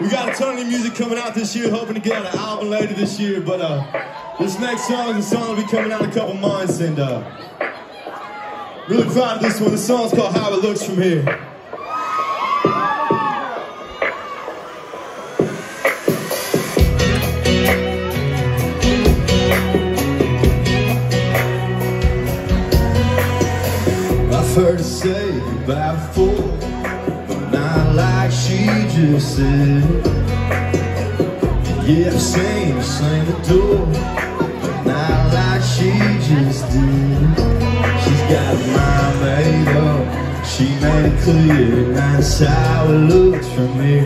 We got a ton of new music coming out this year, hoping to get on an album later this year, but this next song is a song that'll be coming out in a couple months, and really proud of this one. The song's called How It Looks From Here. I've heard her say about fool, but not like she just said. Yeah, I've seen her slam the door, but not like she just did. She's got her mind made up, she made it clear, that's how it looks from here.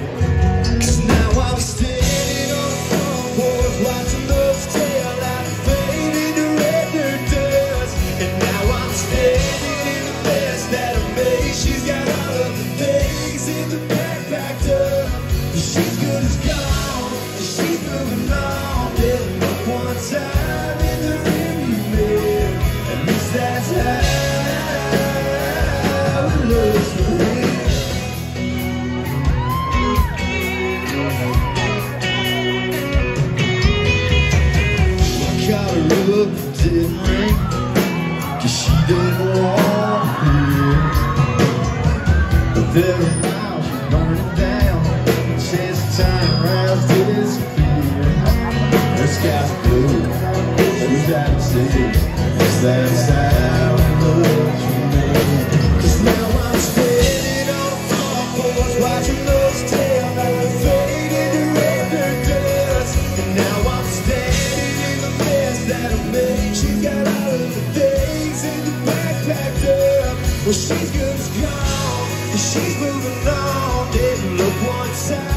'Cause now I'm standing on the front porch, watching those tail light fade into red dirt dust. And now I'm standing in the best that I made. She's got all of the things in the back packed up, and she's good as gold. She's moving on, didn't look one time in the rearview mirror. At least that's how it looks from here. I caught her up and didn't ring, 'cause she didn't want to hear. But there was miles from burning down, a chance to turn around. Sky's blue, and that sea, is that's how it looks from here. 'Cause now I'm standing on the front porch, watching those taillights fade into red dirt dust. And now I'm standing in the mess that I made. She's got all of the things in the back packed up. Well, she's good as gone, and she's moving on. Didn't look one time.